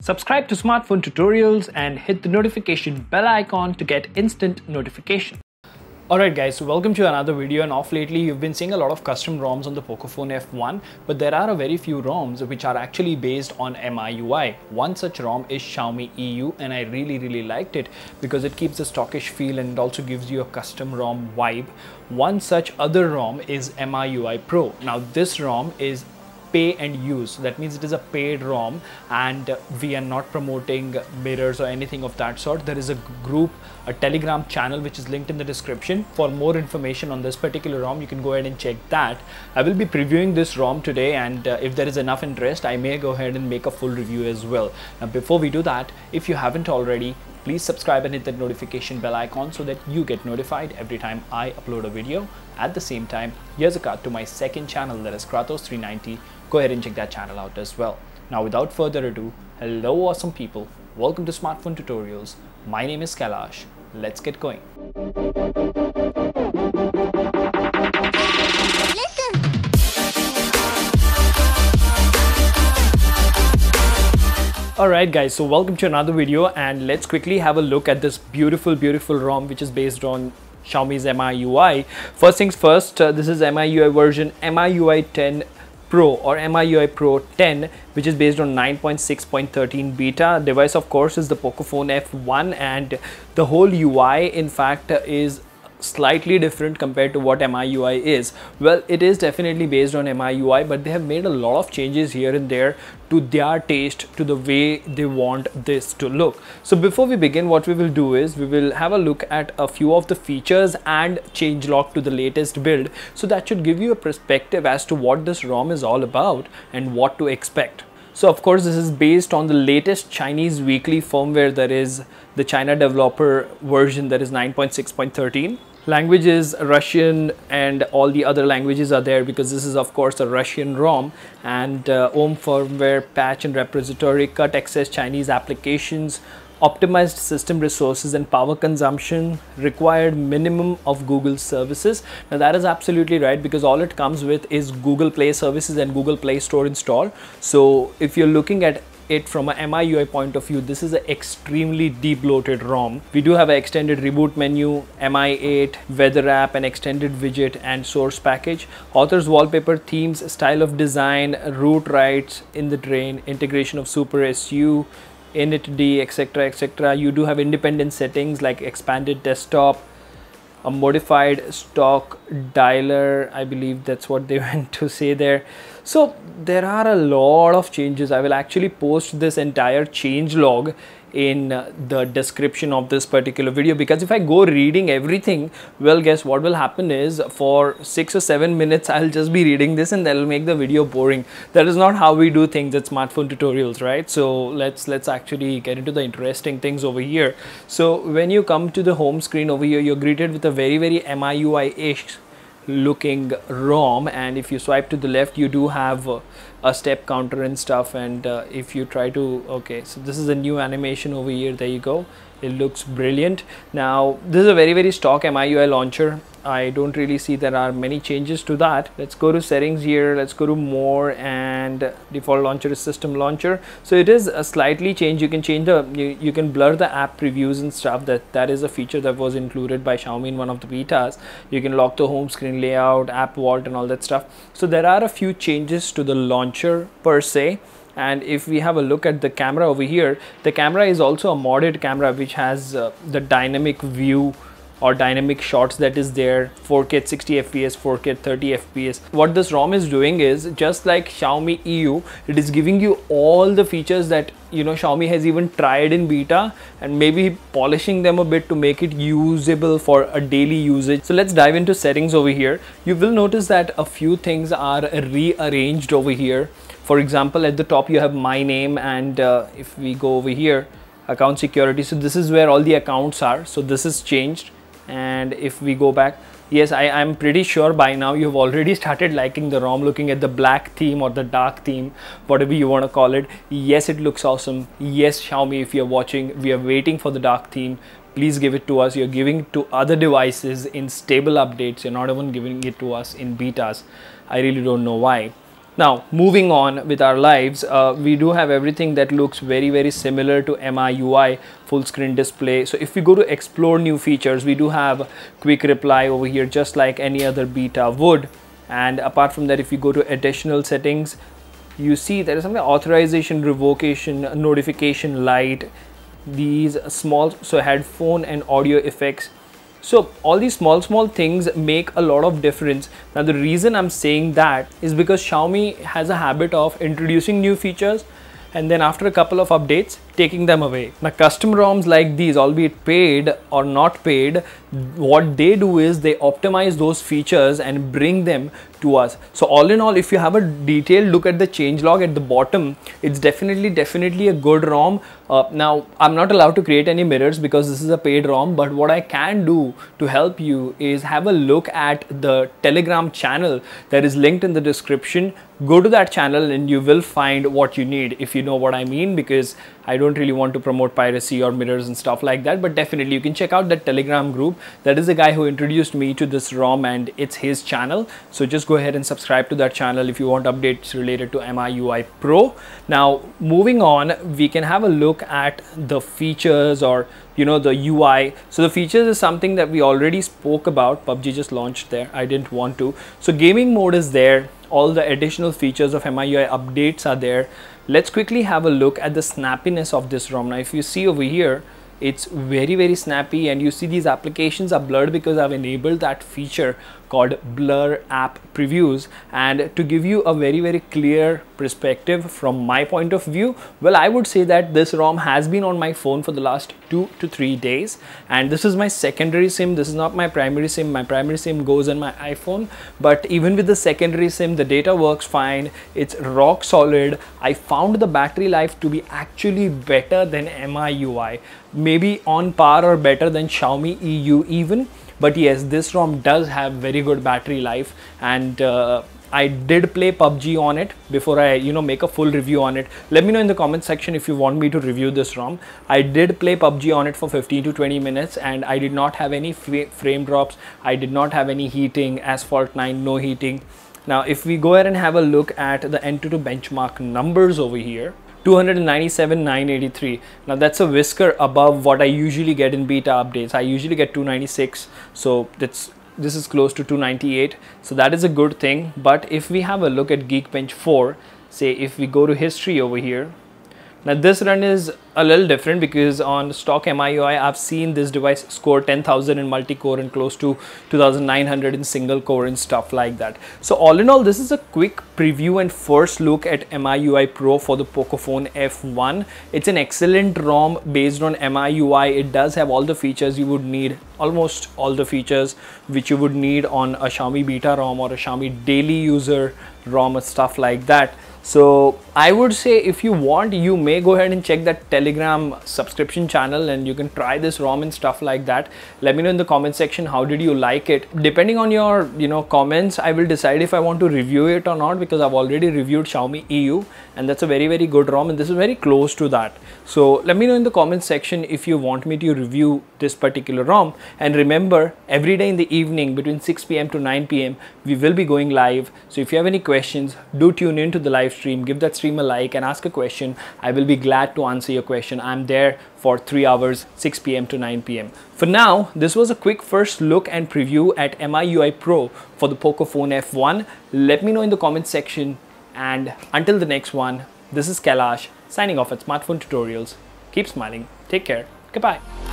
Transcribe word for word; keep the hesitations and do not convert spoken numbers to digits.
Subscribe to Smartphone Tutorials and hit the notification bell icon to get instant notification. Alright guys, so welcome to another video, and off lately you've been seeing a lot of custom ROMs on the Pocophone F one, but there are a very few ROMs which are actually based on M I U I. One such ROM is Xiaomi E U, and I really really liked it because it keeps a stockish feel and it also gives you a custom ROM vibe. One such other ROM is M I U I Pro. Now this ROM is pay and use, that means it is a paid ROM and we are not promoting mirrors or anything of that sort. There is a group, a Telegram channel which is linked in the description. For more information on this particular ROM, you can go ahead and check that. I will be previewing this ROM today, and uh, if there is enough interest, I may go ahead and make a full review as well. Now before we do that, if you haven't already, please subscribe and hit that notification bell icon so that you get notified every time I upload a video. At the same time, here's a card to my second channel, that is Kratos three ninety. Go ahead and check that channel out as well. Now without further ado, hello awesome people, welcome to Smartphone Tutorials. My name is Kailash, let's get going. Alright guys, so welcome to another video, and let's quickly have a look at this beautiful beautiful ROM which is based on Xiaomi's M I U I. First things first, uh, this is M I U I version M I U I ten Pro or M I U I Pro ten, which is based on nine point six point thirteen beta. Device of course is the Pocophone F one, and the whole U I in fact is slightly different compared to what M I U I is. Well, it is definitely based on M I U I, but they have made a lot of changes here and there to their taste, to the way they want this to look. So before we begin, what we will do is we will have a look at a few of the features and changelog to the latest build, so that should give you a perspective as to what this ROM is all about and what to expect. So of course, this is based on the latest Chinese weekly firmware, that is the China developer version, that is nine point six point thirteen. Language is Russian, and all the other languages are there because this is of course a Russian ROM, and uh, O M firmware, patch and repository, cut access Chinese applications, optimized system resources and power consumption, required minimum of Google services. Now that is absolutely right, because all it comes with is Google Play services and Google Play Store install. So if you're looking at it from a M I U I point of view, this is an extremely debloated ROM. We do have an extended reboot menu, M I eight, weather app, an extended widget and source package, authors, wallpaper, themes, style of design, root rights in the drain, integration of SuperSU, InitD, etc, et cetera. You do have independent settings like expanded desktop, a modified stock dialer, I believe that's what they went to say there. So there are a lot of changes. I will actually post this entire change log in the description of this particular video, because if I go reading everything, well, guess what will happen is for six or seven minutes I'll just be reading this, and that'll make the video boring. That is not how we do things at Smartphone Tutorials, right? So let's let's actually get into the interesting things over here. So when you come to the home screen over here, you're greeted with a very very M I U I-ish looking ROM, and if you swipe to the left, you do have uh, a step counter and stuff, and uh, if you try to, okay, so this is a new animation over here, there you go, it looks brilliant. Now this is a very very stock M I U I launcher. I don't really see there are many changes to that. Let's go to settings here, let's go to more, and default launcher is system launcher. So it is a slightly change. You can change the, you, you can blur the app previews and stuff. That that is a feature that was included by Xiaomi in one of the betas. You can lock the home screen layout, app vault and all that stuff. So there are a few changes to the launcher per se. And if we have a look at the camera over here, the camera is also a modded camera which has uh, the dynamic view or dynamic shots that is there, four K at sixty F P S, four K at thirty F P S. What this ROM is doing is, just like Xiaomi E U, it is giving you all the features that, you know, Xiaomi has even tried in beta, and maybe polishing them a bit to make it usable for a daily usage. So let's dive into settings over here. You will notice that a few things are rearranged over here. For example, at the top you have my name, and uh, if we go over here, account security. So this is where all the accounts are. So this is changed. And if we go back, yes, I, I'm pretty sure by now you've already started liking the ROM, looking at the black theme or the dark theme, whatever you want to call it. Yes, it looks awesome. Yes, Xiaomi, if you're watching, we are waiting for the dark theme. Please give it to us. You're giving to other devices in stable updates. You're not even giving it to us in betas. I really don't know why. Now moving on with our lives, uh, we do have everything that looks very very similar to M I U I full screen display. So if we go to explore new features, we do have quick reply over here just like any other beta would. And apart from that, if you go to additional settings, you see there is something authorization, revocation, notification light, these small, so headphone and audio effects. So all these small small things make a lot of difference. Now the reason I'm saying that is because Xiaomi has a habit of introducing new features and then after a couple of updates taking them away. Now custom ROMs like these, albeit paid or not paid, what they do is they optimize those features and bring them to us. So all in all, if you have a detailed look at the changelog at the bottom, it's definitely definitely a good ROM. Uh, now I'm not allowed to create any mirrors because this is a paid ROM, but what I can do to help you is have a look at the Telegram channel that is linked in the description. Go to that channel and you will find what you need, if you know what I mean, because I don't really want to promote piracy or mirrors and stuff like that, but definitely you can check out that Telegram group. That is the guy who introduced me to this ROM and it's his channel. So just go ahead and subscribe to that channel if you want updates related to M I U I Pro. Now moving on, we can have a look at the features or you know the U I. So the features is something that we already spoke about. P U B G just launched there, I didn't want to. So gaming mode is there, all the additional features of M I U I updates are there. Let's quickly have a look at the snappiness of this ROM. Now if you see over here, it's very very snappy and you see these applications are blurred because I've enabled that feature called blur app previews. And to give you a very very clear perspective from my point of view, well, I would say that this ROM has been on my phone for the last two to three days and this is my secondary SIM. This is not my primary SIM. My primary SIM goes in my iPhone, but even with the secondary SIM the data works fine. It's rock solid. I found the battery life to be actually better than M I U I, maybe on par or better than Xiaomi E U even. But yes, this ROM does have very good battery life and uh, I did play P U B G on it before I, you know, make a full review on it. Let me know in the comment section if you want me to review this ROM. I did play P U B G on it for fifteen to twenty minutes and I did not have any frame drops. I did not have any heating, Asphalt nine, no heating. Now, if we go ahead and have a look at the AnTuTu benchmark numbers over here, two ninety-seven nine eighty-three. Now that's a whisker above what I usually get in beta updates. I usually get two ninety-six, so that's, this is close to two ninety-eight, so that is a good thing. But if we have a look at Geekbench four, say if we go to history over here, now this run is a little different because on stock M I U I I've seen this device score ten thousand in multi-core and close to two thousand nine hundred in single core and stuff like that. So all in all, this is a quick preview and first look at M I U I Pro for the Pocophone F one. It's an excellent ROM based on M I U I. It does have all the features you would need, almost all the features which you would need on a Xiaomi beta ROM or a Xiaomi daily user ROM and stuff like that. So I would say if you want, you may go ahead and check that Telegram subscription channel and you can try this ROM and stuff like that. Let me know in the comment section, how did you like it? Depending on your, you know, comments, I will decide if I want to review it or not, because I've already reviewed Xiaomi E U and that's a very, very good ROM and this is very close to that. So let me know in the comment section if you want me to review this particular ROM. And remember, every day in the evening between six p m to nine p m, we will be going live. So if you have any questions, do tune in to the live stream, give that stream a like and ask a question. I will be glad to answer your question. I'm there for three hours, six p m to nine p m For now, this was a quick first look and preview at M I U I Pro for the Pocophone F one. Let me know in the comment section, and until the next one, this is Kailash signing off at Smartphone Tutorials. Keep smiling, take care, goodbye.